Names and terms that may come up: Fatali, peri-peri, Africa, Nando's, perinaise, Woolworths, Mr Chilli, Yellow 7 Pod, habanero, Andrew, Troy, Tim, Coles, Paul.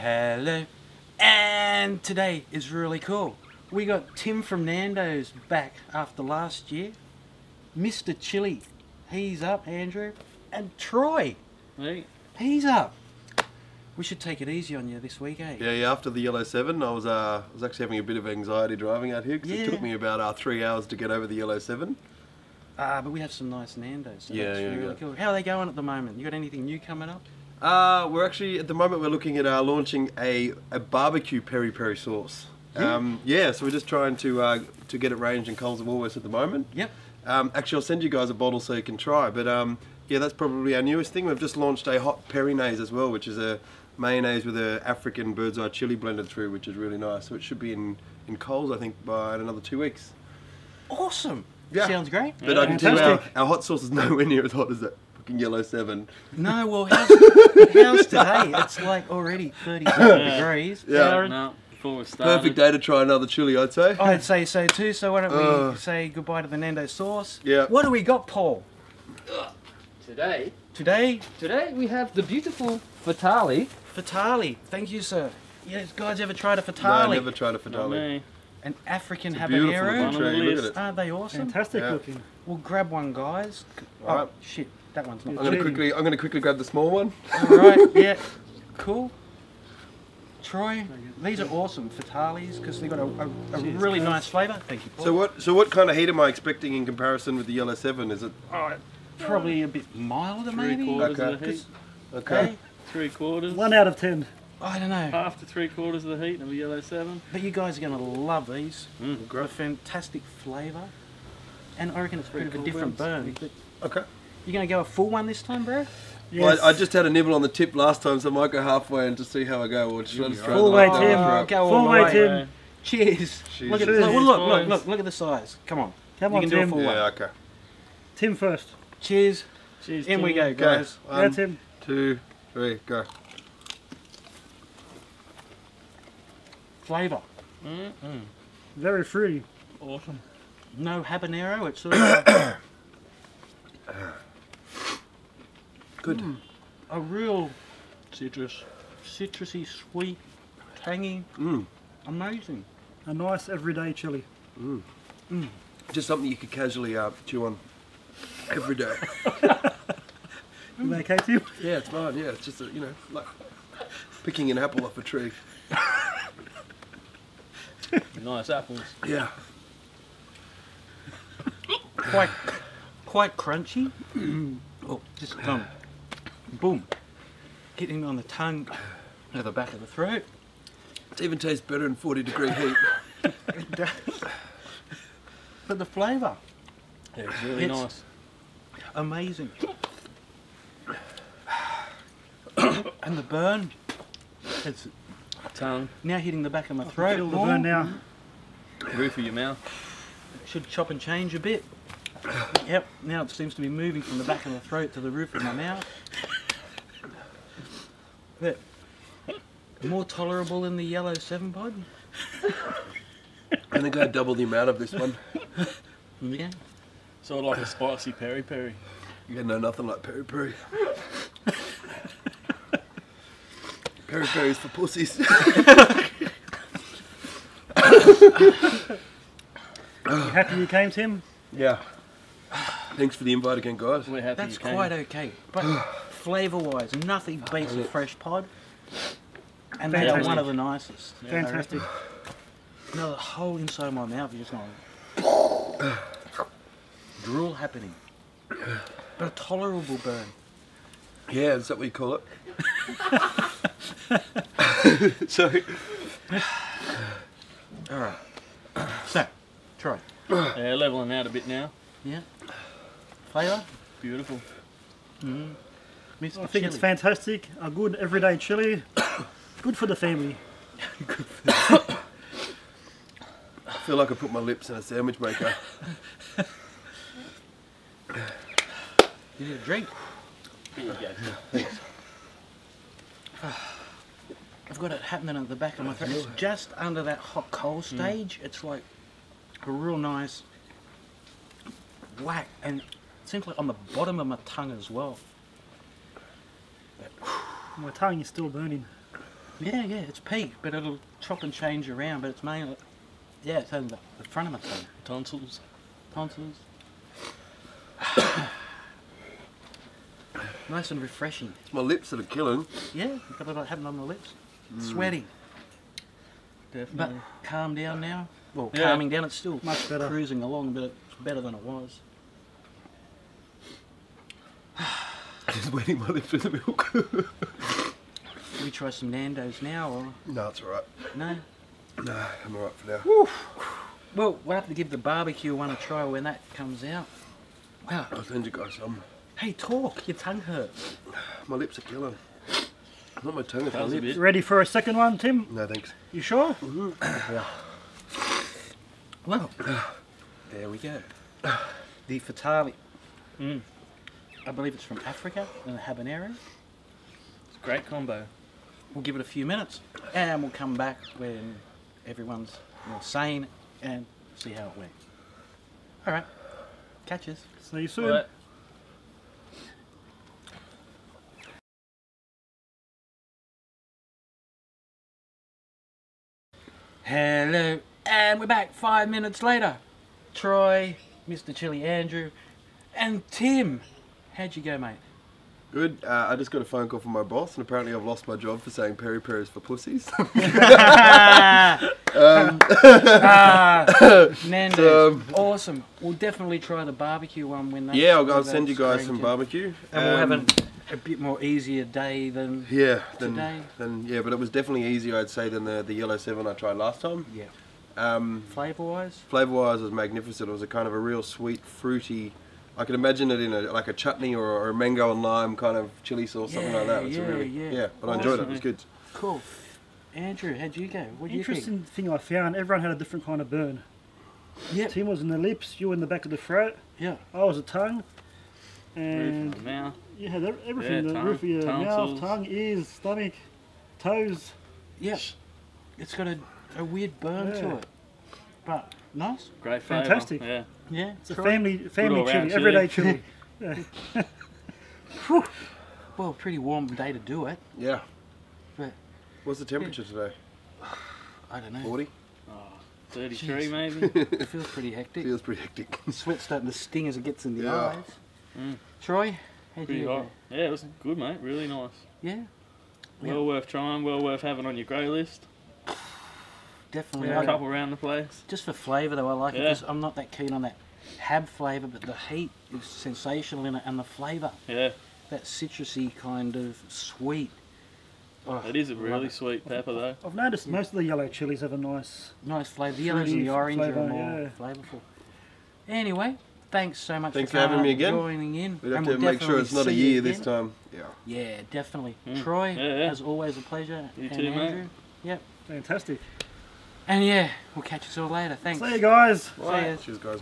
Hello. And today is really cool. We got Tim from Nando's back after last year. Mr Chilli, he's up, Andrew. And Troy, hey. He's up. We should take it easy on you this week, eh? Yeah, after the Yellow 7, I was actually having a bit of anxiety driving out here because it took me about 3 hours to get over the Yellow 7. But we have some nice Nando's, so that's really cool. How are they going at the moment? You got anything new coming up? We're actually, at the moment, we're looking at launching a barbecue peri-peri sauce. Yeah. So we're just trying to get it ranged in Coles and Woolworths at the moment. Yep. Actually, I'll send you guys a bottle so you can try, but yeah, that's probably our newest thing. We've just launched a hot perinaise as well, which is a mayonnaise with an African bird's eye chilli blended through, which is really nice. So it should be in Coles, I think, by another 2 weeks. Awesome! Yeah. Sounds great. But yeah, I can tell you our hot sauce is nowhere near as hot as that fucking Yellow 7. No, well, how's today? It's like already 37 degrees. Yeah. No, before we start. Perfect day to try another chilli, I'd say. I'd say so too, so why don't we say goodbye to the Nando's sauce? Yeah. What do we got, Paul? Today we have the beautiful Fatali. Fatali, thank you, sir. You guys ever tried a Fatali? No, never tried a Fatali. An African habanero. Look at it. Aren't they awesome? Fantastic looking. We'll grab one, guys. All right. Oh, shit, that one's not. I'm gonna quickly grab the small one. All right. Yeah. Cool. Troy, these are awesome Fatalis because they've got a really nice flavour. Thank you, Paul. So what kind of heat am I expecting in comparison with the Yellow 7? Is it? Probably a bit milder, maybe. 3 quarters of the heat. Okay. 3 quarters. 1 out of 10. I don't know. After 3 quarters of the heat of a Yellow 7. But you guys are going to love these. A fantastic flavour. And I reckon it's a bit of a different burn. Okay. You going to go a full one this time, bro? Yes. Well, I just had a nibble on the tip last time, so I might go halfway and just see how I go. Or just full way, Tim. Cheers. Look at the size. Come on. Come on, Tim. You can do a full one. Yeah, okay. Tim first. Cheers. Cheers. In we go, guys. 1, 2, 3, go. Flavour. Very fruity. Awesome. No habanero. It's sort of good. A real citrusy, sweet, tangy. Amazing. A nice everyday chilli. Just something you could casually chew on every day. Is that okay, Tim? Yeah, it's fine. Yeah, it's just like picking an apple off a tree. Nice apples. Yeah. Quite crunchy. Oh, just tongue. Boom. Getting on the tongue, at the back of the throat. It even tastes better in 40-degree heat. It does. But the flavour. Yeah, it's really nice. Amazing. And the burn. It's tongue. Now hitting the back of my throat. Feel the burn now. Roof of your mouth. It should chop and change a bit. Yep, now it seems to be moving from the back of the throat to the roof of my mouth. But more tolerable than the Yellow 7 Pod. I think I double the amount of this one. Yeah. Sort of like a spicy peri-peri. You know nothing like peri-peri. Peri-peri's for pussies. You happy you came, Tim? Yeah. Thanks for the invite again, guys. We're happy you came. That's quite okay. But flavour-wise, nothing beats a fresh pod. And they are one of the nicest. Yeah. Fantastic. Now the whole inside of my mouth is just going... drool happening. But a tolerable burn. Yeah, is that what you call it? So, all right. So, Troy. Yeah, leveling out a bit now. Yeah. Flavour. Beautiful. I think it's fantastic. A good everyday chilli. Good for the family. Good for the family. I feel like I put my lips in a sandwich maker. You need a drink. Here you go. Thanks. I've got it happening at the back of my throat. It's just under that hot cold stage. It's like a real nice whack, and it seems like on the bottom of my tongue as well. My tongue is still burning. Yeah, it's peak, but it'll chop and change around, but it's mainly, yeah, it's in the front of my throat. Tonsils. Tonsils. Nice and refreshing. It's my lips that are killing. Yeah, a couple of having on my lips. Mm. Sweaty. Definitely. But calm down now. Well, yeah. Calming down, it's still much better. Cruising along, but it's better than it was. I'm just waiting my lips for the milk. Can we try some Nando's now, or? No, it's alright. No? No, I'm alright for now. Oof. Well, we'll have to give the barbecue one a try when that comes out. Wow. I'll send you guys some. Hey, talk. Your tongue hurts. My lips are killing. Not my tongue, my lips. Ready for a second one, Tim? No, thanks. You sure? Mm-hmm. Yeah. Well, there we go. The Fatali. Mm. I believe it's from Africa, and the habanero. It's a great combo. We'll give it a few minutes, and we'll come back when everyone's more sane, and see how it went. All right. Catch us. See you soon. Hello, and we're back 5 minutes later. Troy, Mr Chilli, Andrew, and Tim. How'd you go, mate? Good. I just got a phone call from my boss, and apparently I've lost my job for saying peri-peri's for pussies. Nando's, awesome. We'll definitely try the barbecue one when that. Yeah, I'll send you guys some barbecue. And we'll have a bit more easier day than today. Yeah, but it was definitely easier, I'd say, than the Yellow 7 I tried last time. Yeah. Flavour-wise? Flavour-wise was magnificent. It was a kind of a real sweet, fruity, I could imagine it in a, like a chutney or a mango and lime kind of chilli sauce, something like that. It's but awesome. I enjoyed it. It was good. Cool. Andrew, how'd you go? What do you think? Interesting thing I found, everyone had a different kind of burn. Yep. Tim was in the lips, you were in the back of the throat. Yeah. I was the tongue. And roof of the mouth. You had everything, the roof of your mouth, tongue, ears, stomach, toes. Yeah, it's got a weird burn to it, but nice. Great flavour. Fantastic. Yeah, yeah. It's a family chilli, everyday chilli. Well, pretty warm day to do it. Yeah. But what's the temperature today? I don't know. 40? 33 maybe. It feels pretty hectic. Feels pretty hectic. Sweat's starting to sting as it gets in the eyes. Mm. Troy, how'd you go? Yeah, it was good, mate. Really nice. Yeah. Well worth trying. Well worth having on your grey list. Definitely. Yeah, a couple around the place. Just for flavour, though, I like it. I'm not that keen on that hab flavour, but the heat is sensational in it, and the flavour. Yeah. That citrusy kind of sweet. Oh, it is a really sweet pepper, though. I've noticed most of the yellow chilies have a nice flavour. The yellows and the orange are more flavourful. Anyway. Thanks so much for having me again. Joining in. We'd have to make sure it's not a year this time. Yeah. Yeah, definitely. Mm. Troy, as always, a pleasure. You too, Andrew. Mate. Yep. Fantastic. And yeah, we'll catch you all later. Thanks. See you guys. Bye. See you. Cheers, guys.